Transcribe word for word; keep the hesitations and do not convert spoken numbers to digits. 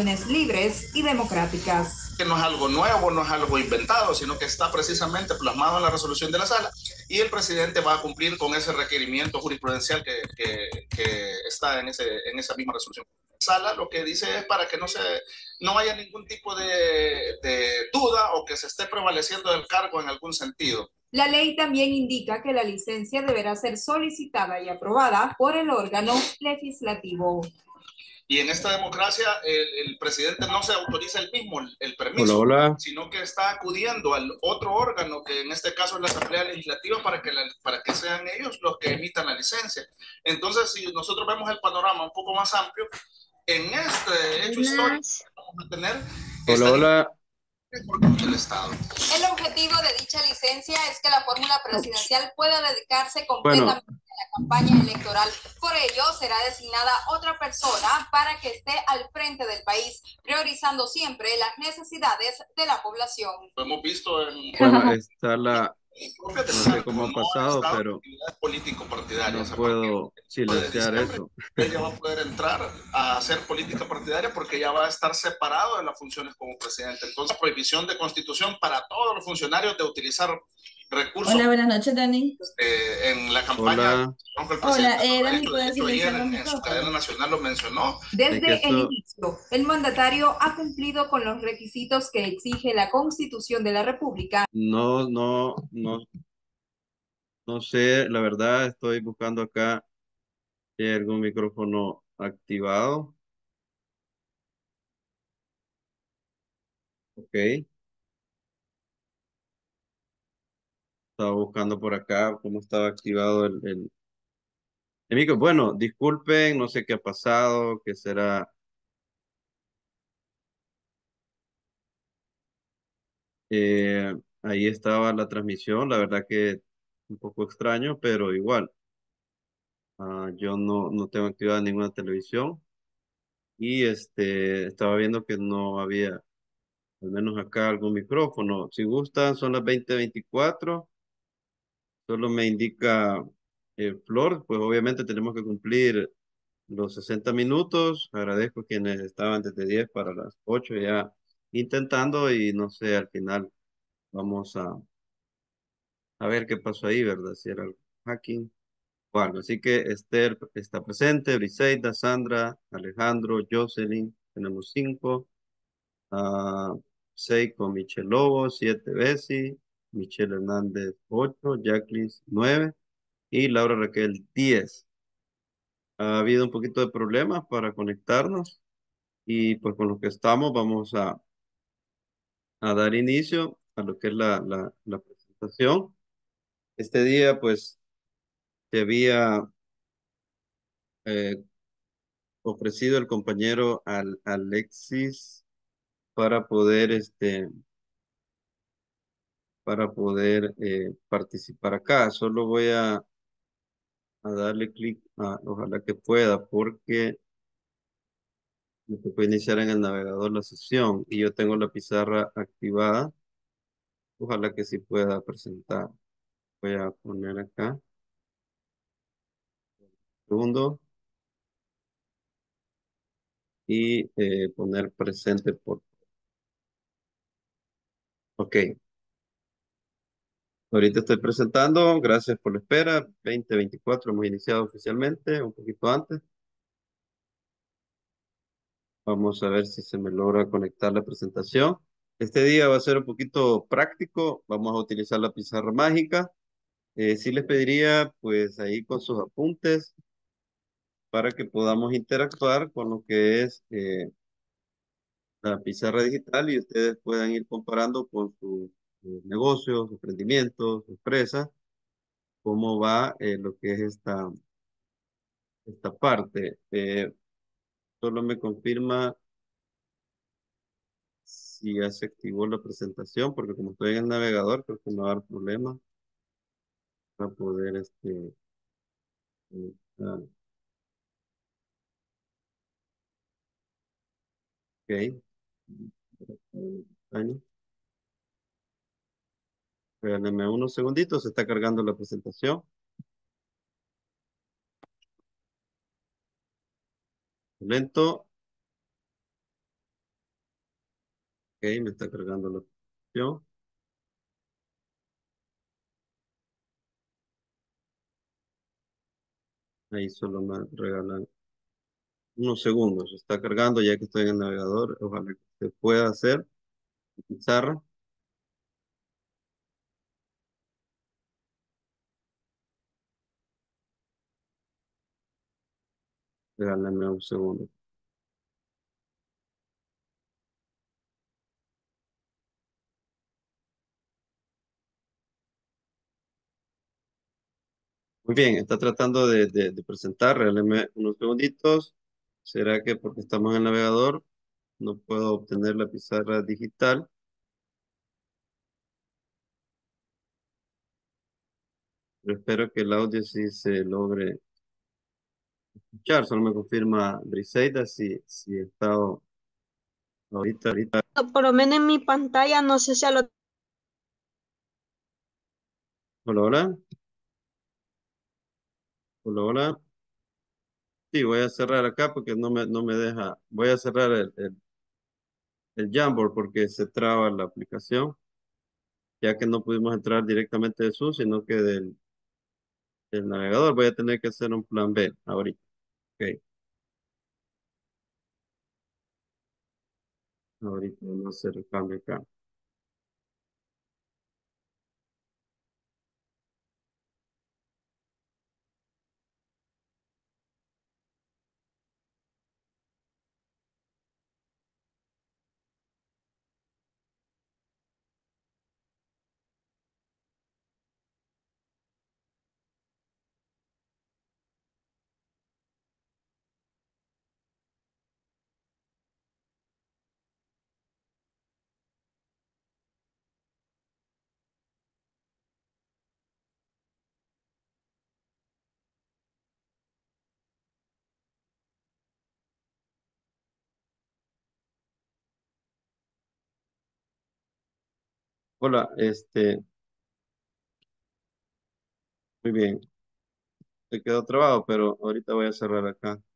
elecciones libres y democráticas. Que no es algo nuevo, no es algo inventado, sino que está precisamente plasmado en la resolución de la sala y el presidente va a cumplir con ese requerimiento jurisprudencial que, que, que está en, ese, en esa misma resolución. Sala lo que dice es para que no se no haya ningún tipo de, de duda o que se esté prevaleciendo del cargo en algún sentido. La ley también indica que la licencia deberá ser solicitada y aprobada por el órgano legislativo. Y en esta democracia el, el presidente no se autoriza el mismo el permiso, hola, hola. sino que está acudiendo al otro órgano, que en este caso es la Asamblea Legislativa, para que, la, para que sean ellos los que emitan la licencia. Entonces, si nosotros vemos el panorama un poco más amplio, en este hecho histórico vamos a tener hola, hola. El Estado. El objetivo de dicha licencia es que la fórmula presidencial pueda dedicarse completamente bueno. a la campaña electoral. Por ello, será designada otra persona para que esté al frente del país, priorizando siempre las necesidades de la población. Lo hemos visto en... Bueno, está la... No sé cómo ha pasado, pero político partidario, no puedo silenciar eso. Ella va a poder entrar a hacer política partidaria porque ya va a estar separado de las funciones como presidente. Entonces, prohibición de constitución para todos los funcionarios de utilizar recursos. Hola, buenas noches, Dani. Eh, en la campaña. Hola, Hola eh, Dani, ¿puedes silenciar? En, en su cadena nacional lo mencionó. Desde esto... el inicio, el mandatario ha cumplido con los requisitos que exige la Constitución de la República. No, no, no. No sé, la verdad, estoy buscando acá si hay algún micrófono activado. Ok. Estaba buscando por acá cómo estaba activado el, el, el micro. Bueno, disculpen, no sé qué ha pasado, qué será. Eh, ahí estaba la transmisión, la verdad que un poco extraño, pero igual. Uh, yo no, no tengo activada ninguna televisión y este estaba viendo que no había, al menos acá, algún micrófono. Si gustan, son las veinte veinticuatro. Solo me indica eh, Flor, pues obviamente tenemos que cumplir los sesenta minutos. Agradezco a quienes estaban desde diez para las ocho ya intentando y no sé, al final vamos a, a ver qué pasó ahí, ¿verdad? Si era el hacking o algo. Así que Esther está presente, Briseida, Sandra, Alejandro, Jocelyn, tenemos cinco, uh, Seiko, Michel Lobo, siete Bessie, Michelle Hernández, ocho, Jacqueline, nueve, y Laura Raquel, diez. Ha habido un poquito de problemas para conectarnos, y pues con los que estamos vamos a, a dar inicio a lo que es la, la, la presentación. Este día, pues, se había eh, ofrecido el compañero al, Alexis para poder, este... para poder eh, participar acá. Solo voy a, a darle clic, a, ojalá que pueda, porque me puede iniciar en el navegador la sesión y yo tengo la pizarra activada. Ojalá que sí pueda presentar. Voy a poner acá. Segundo. Y eh, poner presente por... Ok. Ahorita estoy presentando, gracias por la espera, veinte veinticuatro hemos iniciado oficialmente, un poquito antes. Vamos a ver si se me logra conectar la presentación. Este día va a ser un poquito práctico, vamos a utilizar la pizarra mágica. Eh, sí les pediría, pues, ahí con sus apuntes, para que podamos interactuar con lo que es eh, la pizarra digital y ustedes puedan ir comparando con su... negocios, emprendimientos, empresas, cómo va eh, lo que es esta, esta parte. Eh, solo me confirma si ya se activó la presentación, porque como estoy en el navegador, creo que no va a dar problema para poder este eh, ah. Ok. Espérenme unos segunditos, se está cargando la presentación. Lento. me está cargando la opción. Ahí solo me regalan unos segundos. Está cargando ya que estoy en el navegador. Ojalá que se pueda hacer. Pizarra. Regálame un segundo. Muy bien, está tratando de, de, de presentar. Regálame unos segunditos. ¿Será que porque estamos en el navegador no puedo obtener la pizarra digital? Pero espero que el audio sí se logre escuchar. Solo me confirma Briseida si, si he estado ahorita, ahorita. Por lo menos en mi pantalla no sé si a lo... Hola, hola. Hola, hola. Sí, voy a cerrar acá porque no me, no me deja. Voy a cerrar el, el, el Jamboard porque se traba la aplicación, ya que no pudimos entrar directamente de Zoom, sino que del, del navegador. Voy a tener que hacer un plan B ahorita. Ok, ahorita vamos a hacer el cambio acá. Hola, este, muy bien. Se quedó trabado, pero ahorita voy a cerrar acá.